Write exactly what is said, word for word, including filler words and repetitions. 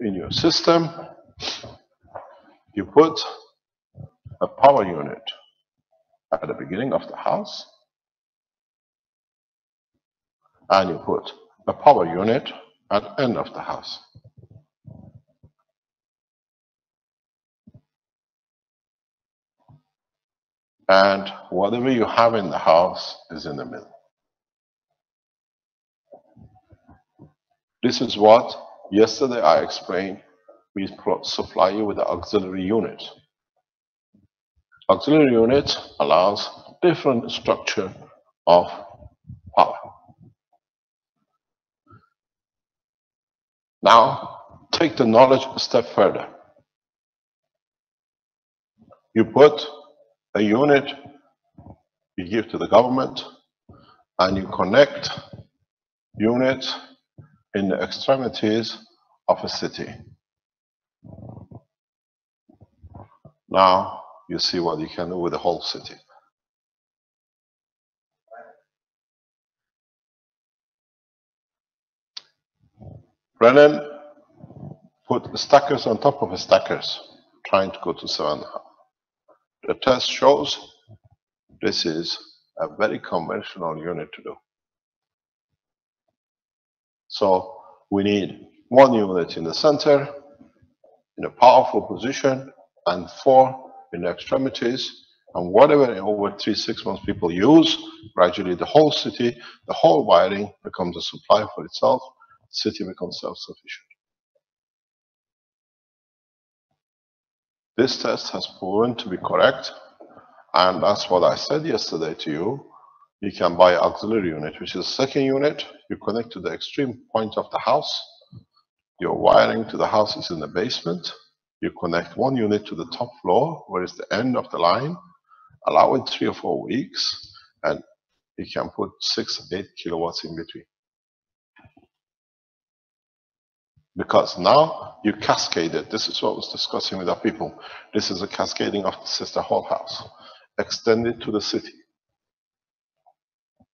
in your system, you put a power unit at the beginning of the house, and you put a power unit at the end of the house. And whatever you have in the house is in the middle. This is what yesterday I explained. We supply you with the auxiliary unit. Auxiliary unit allows different structure of power. Now, take the knowledge a step further. You put a unit you give to the government, and you connect units in the extremities of a city. Now, you see what you can do with the whole city. Brennan put stackers on top of stackers, trying to go to seven. The test shows this is a very conventional unit to do. So, we need one unit in the center, in a powerful position, and four in the extremities, and whatever over three, six months people use, gradually the whole city, the whole wiring becomes a supply for itself. City becomes self-sufficient. This test has proven to be correct, and that's what I said yesterday to you. You can buy auxiliary unit, which is a second unit. You connect to the extreme point of the house. Your wiring to the house is in the basement. You connect one unit to the top floor, where is the end of the line. Allow it three or four weeks, and you can put six, eight kilowatts in between. Because now you cascade it. This is what I was discussing with our people. This is a cascading of the sister whole house. Extend it to the city.